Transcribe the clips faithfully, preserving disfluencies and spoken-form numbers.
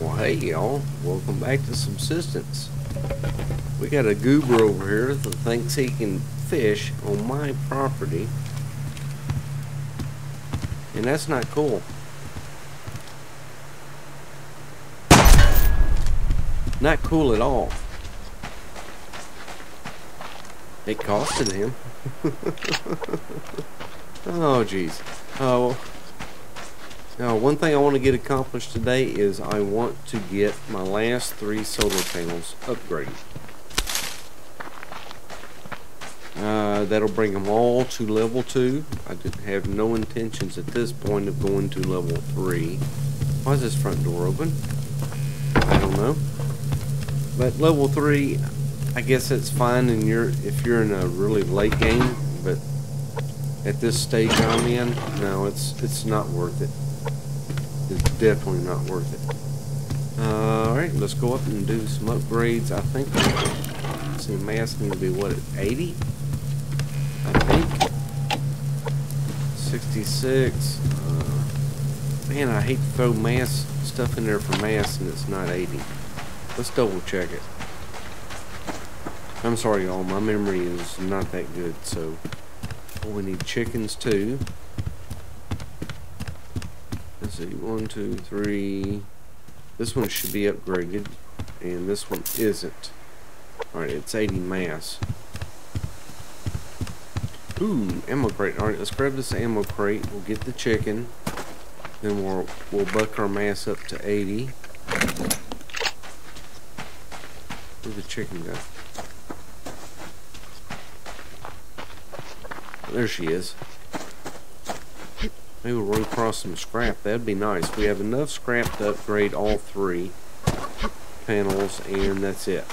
Well, hey y'all, welcome back to Subsistence. We got a goober over here that thinks he can fish on my property, and that's not cool. Not cool at all. It costed him. Oh jeez. Oh. Now, one thing I want to get accomplished today is I want to get my last three solar panels upgraded. Uh, that'll bring them all to level two. I have no intentions at this point of going to level three. Why is this front door open? I don't know. But level three, I guess that's fine in your, if you're in a really late game, but at this stage I'm in, no, it's, it's not worth it. It's definitely not worth it. Uh, Alright, let's go up and do some upgrades. I think see, mass needs to be, what, eighty? I think. sixty-six. Uh, man, I hate to throw mass stuff in there for mass and it's not eighty. Let's double check it. I'm sorry, y'all. My memory is not that good, so... Oh, we need chickens, too. Let's see, one, two, three. This one should be upgraded, and this one isn't. Alright, it's eighty mass. Ooh, ammo crate. Alright, let's grab this ammo crate. We'll get the chicken. Then we'll, we'll buck our mass up to eighty. Where'd the chicken go? There she is. Maybe we'll run across some scrap. That'd be nice. We have enough scrap to upgrade all three panels, and that's it.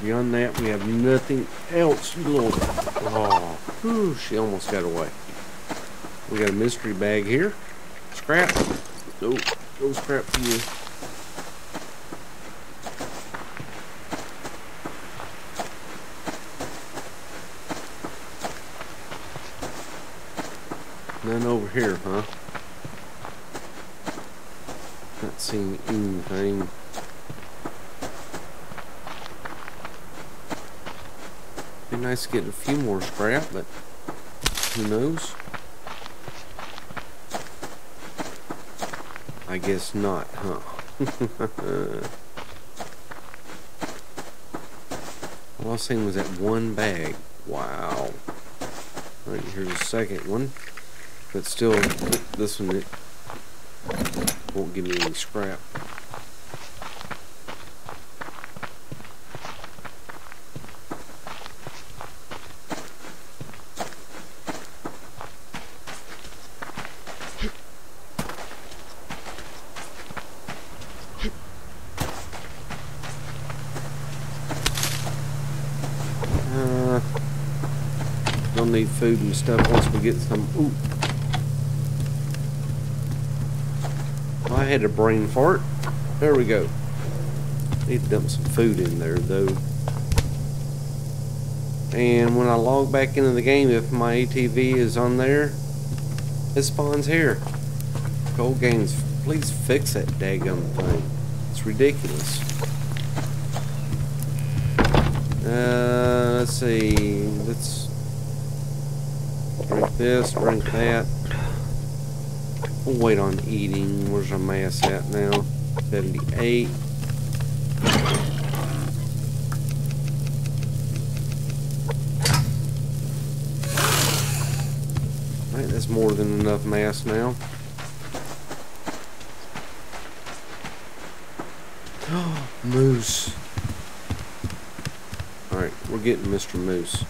Beyond that, we have nothing else. You little... Oh, whew, she almost got away. We got a mystery bag here. Scrap. No, no scrap for you. None over here, huh? Not seeing anything. Be nice to get a few more scrap, but who knows? I guess not, huh? All I was seeing was that one bag. Wow. Right, here's the second one. But still, this one it won't give me any scrap. Uh, don't need food and stuff once we get some. Ooh. I had a brain fart. There we go. Need to dump some food in there though. And when I log back into the game, if my A T V is on there, it spawns here. ColdGames, please fix that daggum thing. It's ridiculous. Uh, let's see. Let's drink this, drink that. We'll wait on eating. Where's our mass at now? seventy-eight. Alright, that's more than enough mass now. Moose. Alright, we're getting Mister Moose.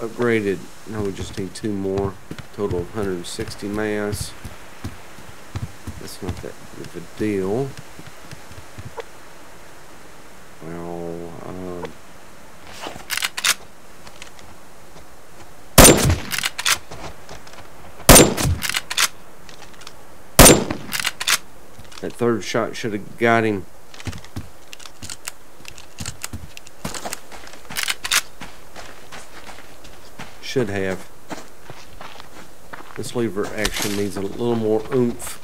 Upgraded. Now we just need two more. Total of one hundred sixty mass. That's not that big of a deal. Well, um, that third shot should have got him. Should have. This lever action needs a little more oomph.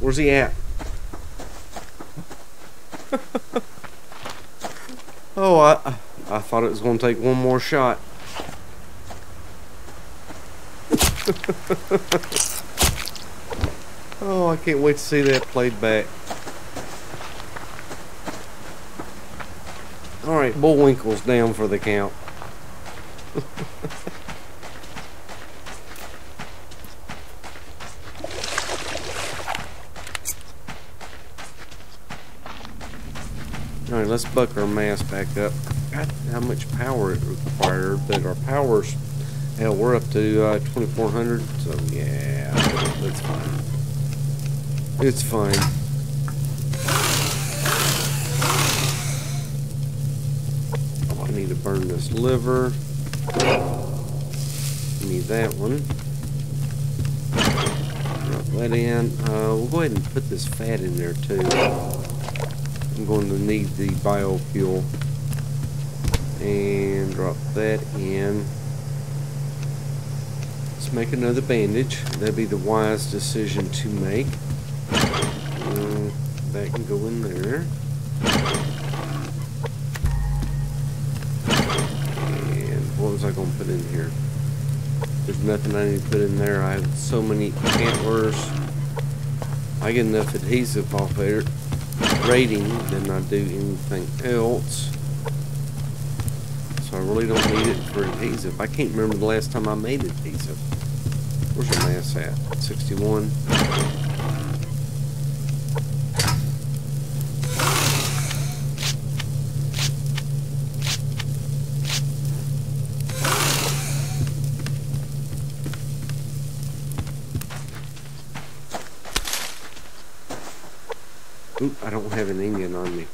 Where's he at? Oh, I, I thought it was going to take one more shot. Oh, I can't wait to see that played back. Alright, Bullwinkle's down for the count. Alright, let's buck our mass back up. God, how much power it required, but our power's, hell, we're up to uh, twenty-four hundred, so yeah, it's fine. It's fine. Oh, I need to burn this liver. Need that one. Drop that in. Uh, we'll go ahead and put this fat in there too. I'm going to need the biofuel. And drop that in. Let's make another bandage. That'd be the wise decision to make. Uh, that can go in there. And what was I going to put in here? There's nothing I need to put in there. I have so many antlers. I get enough adhesive off there. Rating than I do anything else, so I really don't need it for adhesive. I can't remember the last time I made adhesive. Where's your mass at? sixty-one. Oop, I don't have an ingot on me.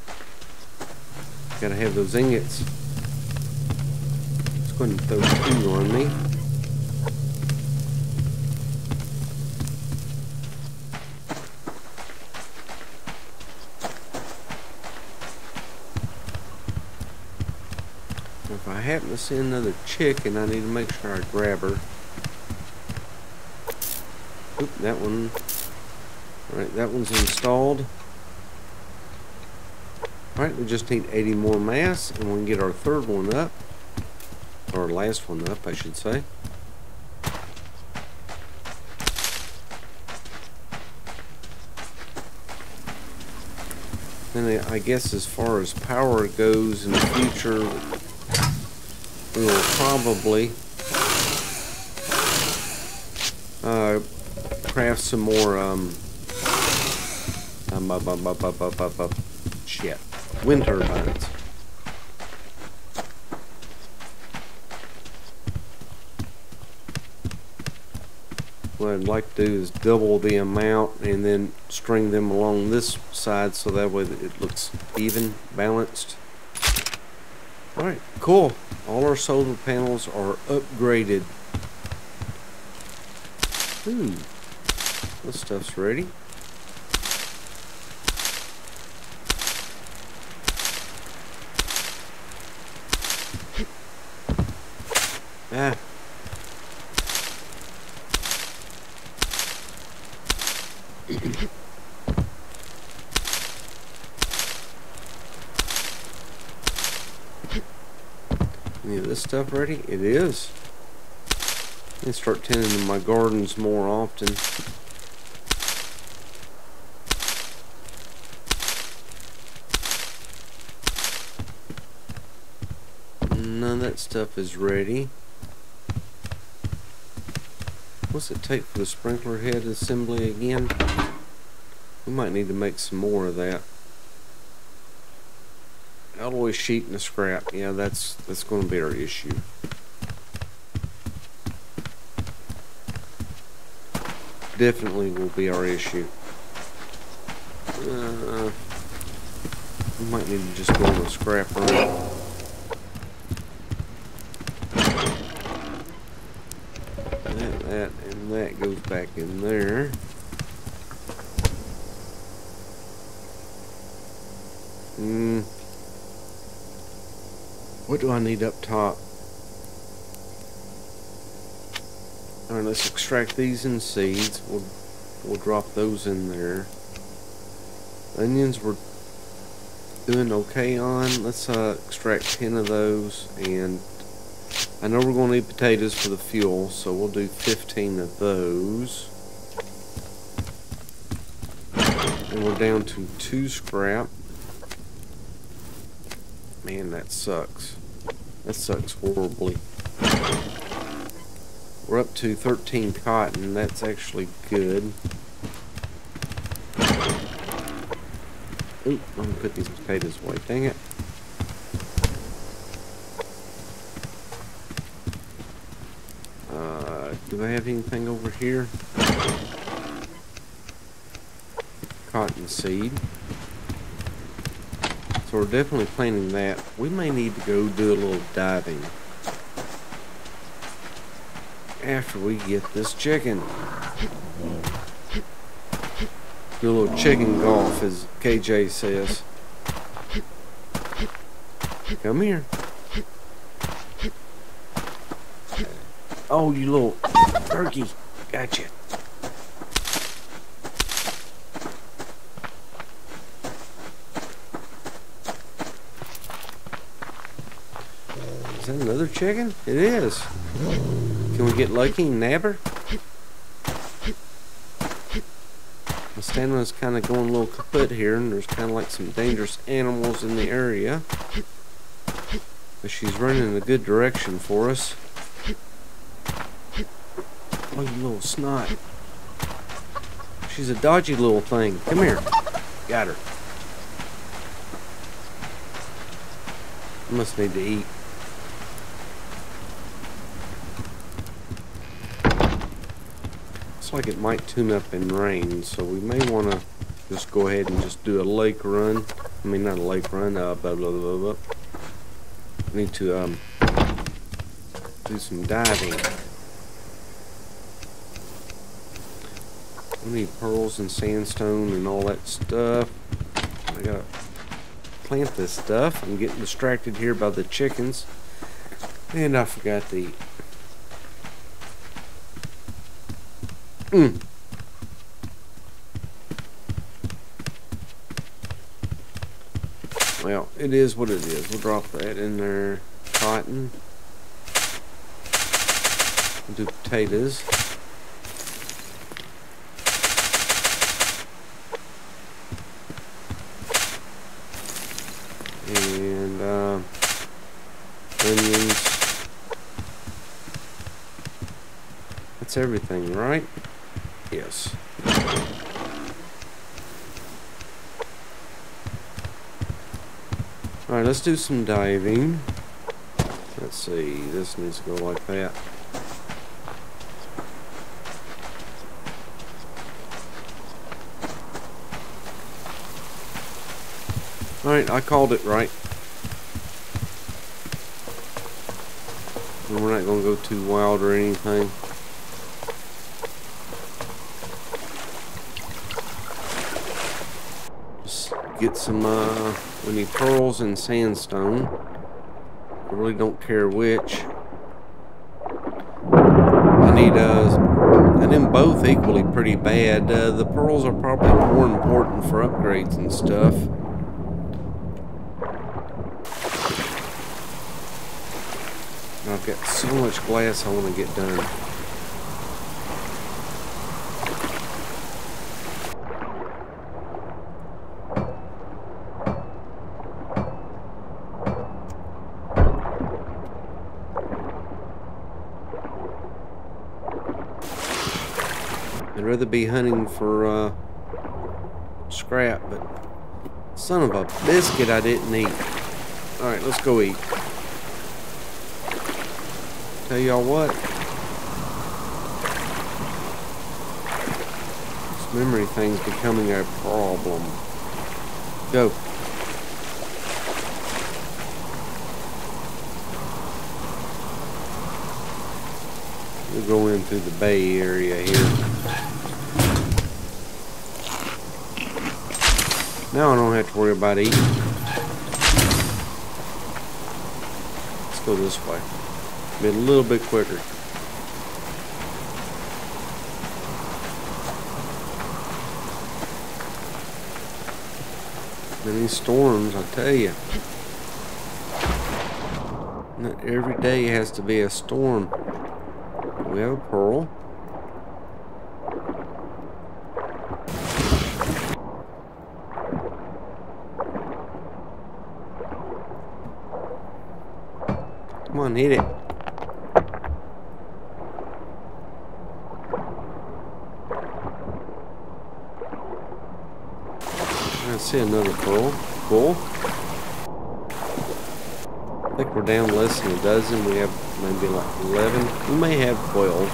Gotta have those ingots. Let's go ahead and throw two on me. If I happen to see another chicken, I need to make sure I grab her. Oop, that one. Alright, that one's installed. Alright, we just need eighty more mass, and we can get our third one up. Or last one up, I should say. And I guess as far as power goes in the future, we will probably uh, craft some more um, um, up, up, up, up, up, up, up, shit. Wind turbines. What I'd like to do is double the amount and then string them along this side so that way it looks even, balanced. Alright, cool. All our solar panels are upgraded. Hmm. This stuff's ready. Ah. Any of this stuff ready? It is. I start tending to my gardens more often. None of that stuff is ready. What's it take for the sprinkler head assembly again? We might need to make some more of that. Alloy sheet and a scrap. Yeah, that's that's going to be our issue. Definitely will be our issue. Uh, we might need to just go on a scrap room. back in there. Hmm. What do I need up top? All right, let's extract these in seeds. We'll we'll drop those in there. Onions we're doing okay on. Let's uh, extract ten of those, and I know we're going to need potatoes for the fuel, so we'll do fifteen of those. And we're down to two scrap. Man, that sucks. That sucks horribly. We're up to thirteen cotton. That's actually good. Oop, I'm gonna put these potatoes away. Dang it. Uh, do I have anything over here? Cotton seed. So we're definitely planting that. We may need to go do a little diving after we get this chicken. A little chicken golf, as K J says. Come here. Oh, you little turkey. Gotcha. Is that another chicken? It is. Can we get lucky and nab her? My stamina's kind of going a little kaput here, and there's kind of like some dangerous animals in the area. But she's running in a good direction for us. Oh, you little snot. She's a dodgy little thing. Come here. Got her. I must need to eat. Like it might tune up and rain, so we may want to just go ahead and just do a lake run. I mean, not a lake run. Uh, blah, blah, blah, blah. We need to um, do some diving. We need pearls and sandstone and all that stuff. I gotta plant this stuff. I'm getting distracted here by the chickens, and I forgot to eat. Mm. Well, it is what it is. We'll drop that in there. Cotton. We'll do potatoes. And uh, onions. That's everything, right? Yes. Alright, let's do some diving. Let's see, this needs to go like that. Alright, I called it right. And we're not going to go too wild or anything. Get some, uh, we need pearls and sandstone. I really don't care which. I need, uh, I need both equally pretty bad. Uh, the pearls are probably more important for upgrades and stuff. And I've got so much glass I want to get done. I'd rather be hunting for uh, scrap, but son of a biscuit I didn't eat. Alright, let's go eat. Tell y'all what, this memory thing's becoming a problem. Go. We'll go in through the bay area here. Now I don't have to worry about eating. Let's go this way. Be a little bit quicker. Many storms, I tell you. Not every day has to be a storm. We have a pearl. Come on, hit it. I see another pearl. Cool. I think we're down less than a dozen. We have maybe like eleven. We may have twelve.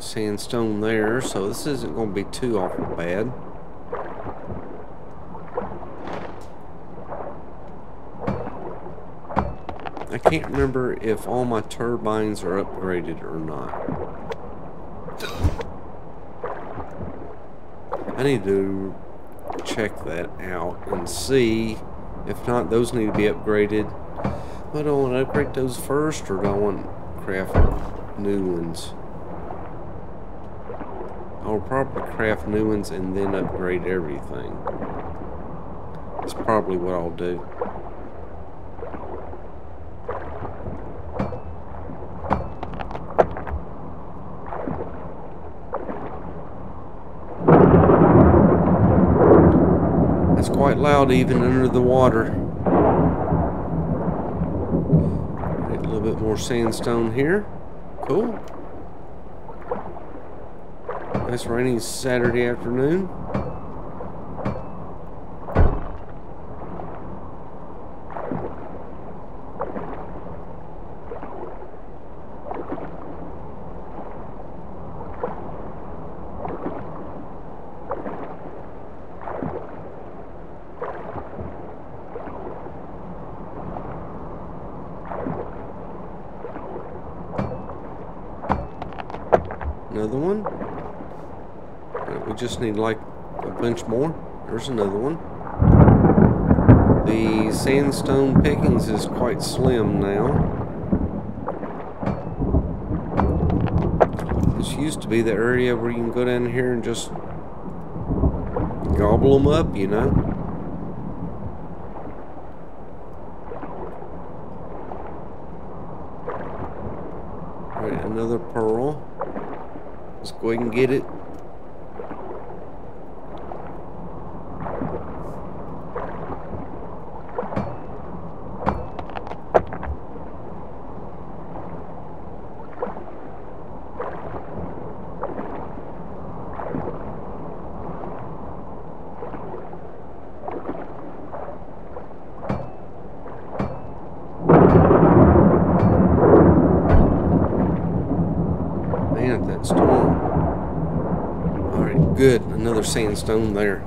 Sandstone there, so this isn't going to be too awful bad. I can't remember if all my turbines are upgraded or not. I need to check that out and see. If not, those need to be upgraded. But do I want to upgrade those first, or do I want to craft new ones? I'll probably craft new ones and then upgrade everything. That's probably what I'll do. Quite loud even under the water. Get a little bit more sandstone here. Cool. Nice rainy Saturday afternoon. Another one. We just need like a bunch more. There's another one. The sandstone pickings is quite slim now. This used to be the area where you can go down here and just gobble them up, you know. Alright, another pearl. Let's go ahead and get it. Good, another sandstone there.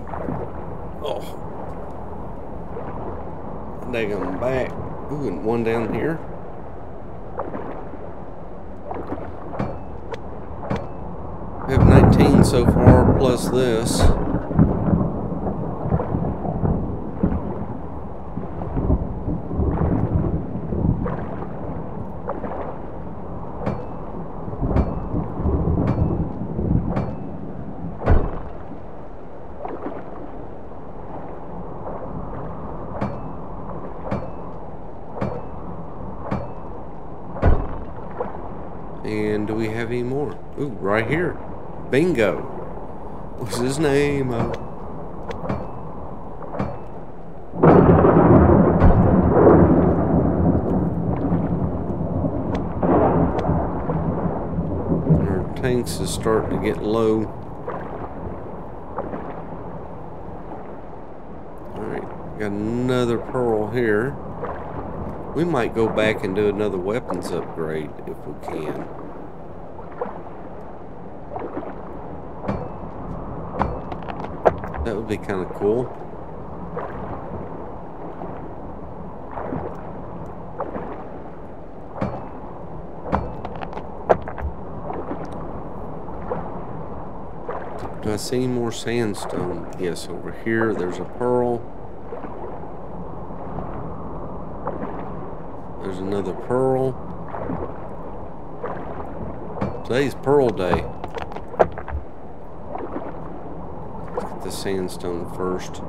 Oh, daggone back. Ooh, and one down here. We have nineteen so far, plus this. And do we have any more? Ooh, right here. Bingo. What's his name? Oh. Our tanks is starting to get low. Alright, got another pearl here. We might go back and do another weapons upgrade if we can. That would be kind of cool. Do I see more sandstone? Yes, over here there's a pearl. There's another pearl. Today's pearl day. Let's get the sandstone first.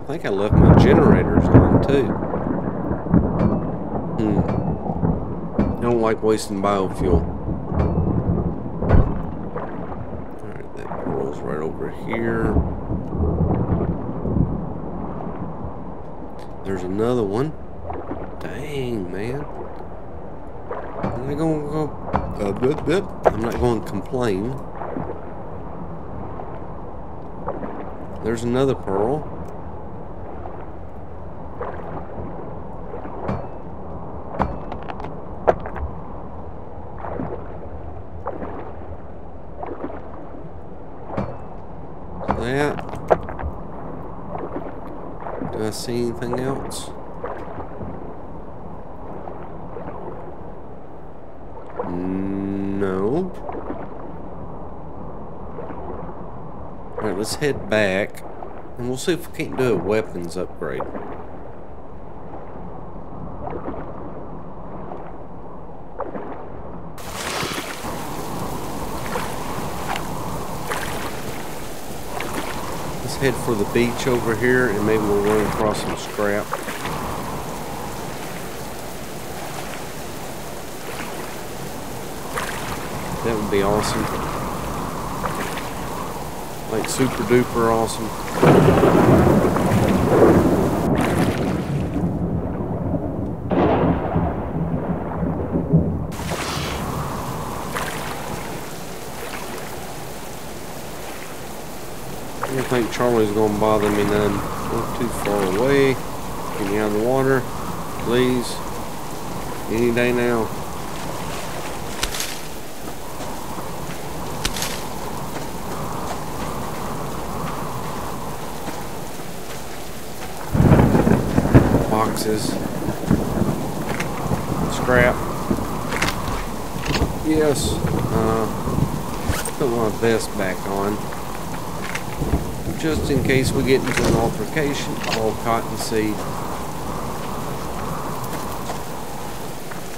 I think I left my generators on too. Hmm. I don't like wasting biofuel. Alright, that pearl's right over here. There's another one. Dang, man. I'm not gonna go. Uh, blip, blip. I'm not gonna complain. There's another pearl. See anything else? No. Alright, let's head back and we'll see if we can't do a weapons upgrade. Head for the beach over here and maybe we'll run across some scrap. That would be awesome. Like super duper awesome. I think Charlie's gonna bother me none. Not too far away. Get me out of the water, please. Any day now. Boxes. Scrap. Yes. Uh, put my vest back on. Just in case we get into an altercation. All cottonseed.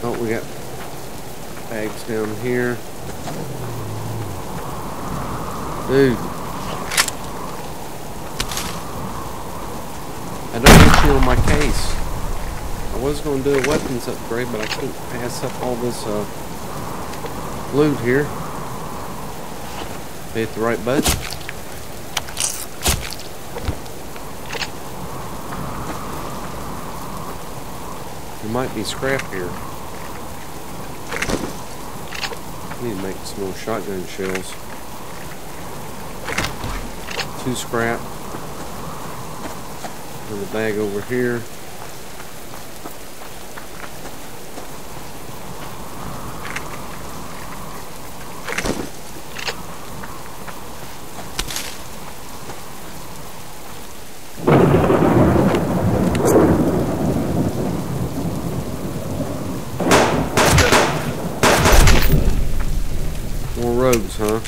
Oh, we got bags down here. Dude. I don't want you on my case. I was going to do a weapons upgrade, but I couldn't pass up all this uh, loot here. Hit the right button. Might be scrap here. Need to make some more shotgun shells. Two scrap. And the bag over here. Huh?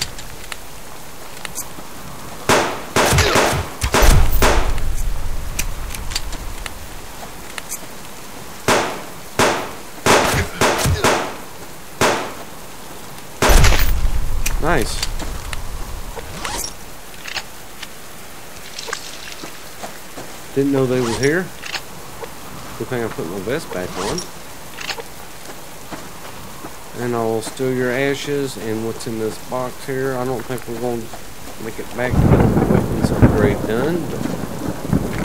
Nice. Didn't know they were here. Good thing I put my vest back on. And I'll steal your ashes and what's in this box here. I don't think we're going to make it back to the weapons upgrade done,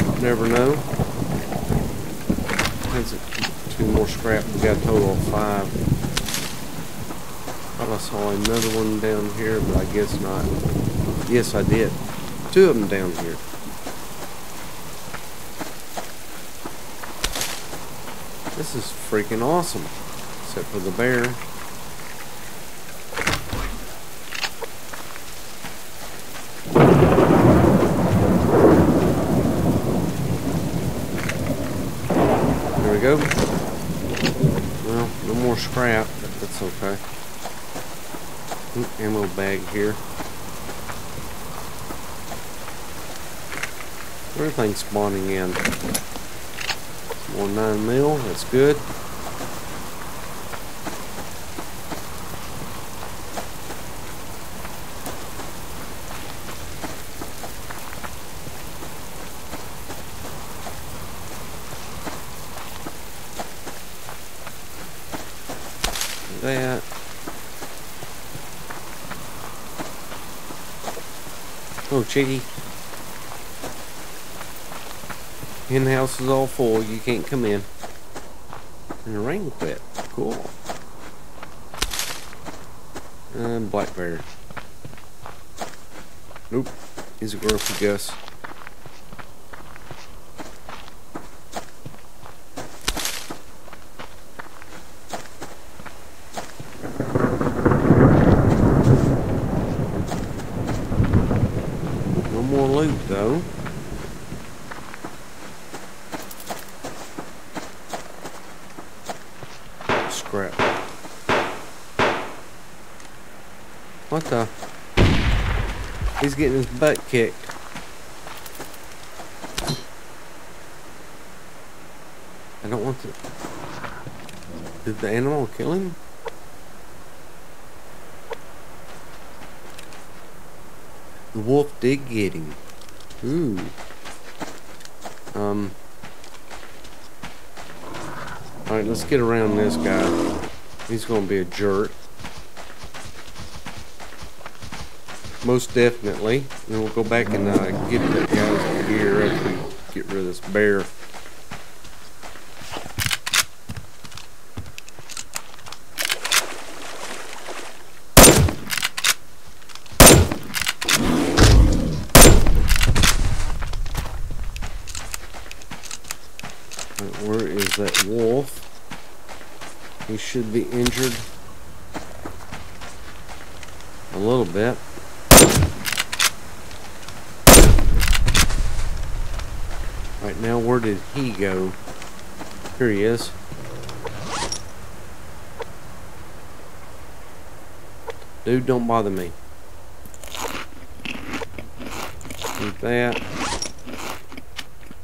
but never know. That's it. Two more scrap. We got a total of five. Thought I saw another one down here, but I guess not. Yes, I did. Two of them down here. This is freaking awesome. Except for the bear. Go. Well, no more more scrap, but that's okay. Ooh, ammo bag here. Everything's spawning in. More nine mil, that's good. That. Oh, Chiggy. In house is all full, you can't come in. And the rain quit. Cool. Um, black bear. Nope. Is it worth a guess? No more loot though. What the? He's getting his butt kicked. I don't want to. Did the animal kill him? The wolf did get him. Ooh. Um. Alright, let's get around this guy. He's gonna be a jerk. Most definitely. Then we'll go back and uh, get that guy's gear after we get rid of this bear. Where is that wolf? He should be injured a little bit. Right now, where did he go? Here he is. Dude, don't bother me. Like that.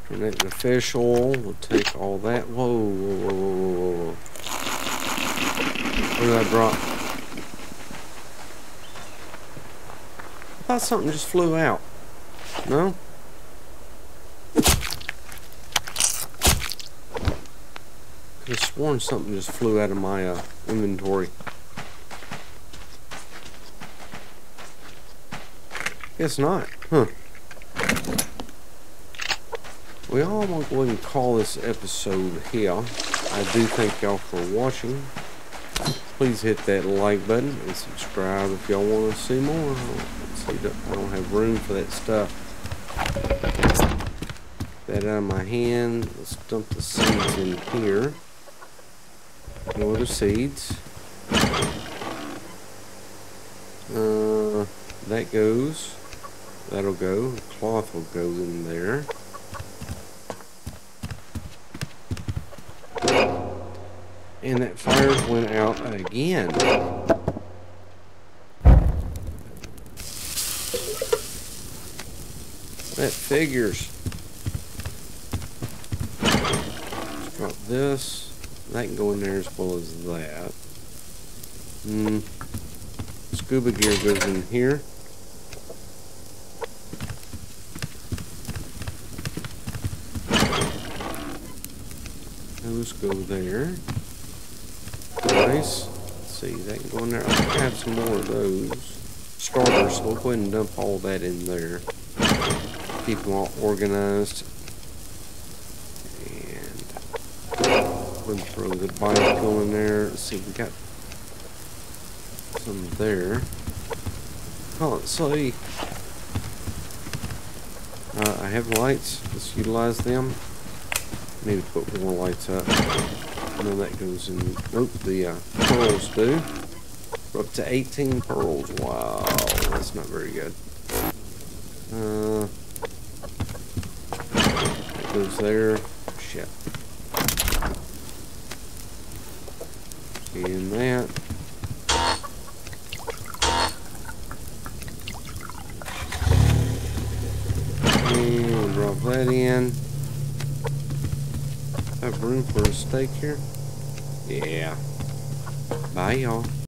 Turn it into fish oil. We'll take all that. Whoa, whoa, whoa, whoa, whoa. What did I drop? I thought something just flew out. No? I just sworn something just flew out of my uh, inventory. Guess not, huh? We all want to go ahead and call this episode here. I do thank y'all for watching. Please hit that like button and subscribe if y'all want to see more. See, I don't have room for that stuff. That out of my hand. Let's dump the seeds in here. No other seeds. Uh, that goes. That'll go. The cloth will go in there. And that fire went out again. That figures. Let's drop this. That can go in there as well as that. Mm. Scuba gear goes in here. Those go there. Nice. Let's see, that can go in there. I have some more of those starters, so we'll go ahead and dump all that in there. Keep them all organized. Throw the bicycle in there. Let's see, we got some there. Oh, let's see. Uh, I have lights. Let's utilize them. Need to put more lights up. And then that goes in. Nope, the uh, pearls do. We're up to eighteen pearls. Wow, that's not very good. Uh, that goes there. Shit. And that. And we'll drop that in. Have room for a steak here? Yeah. Bye, y'all.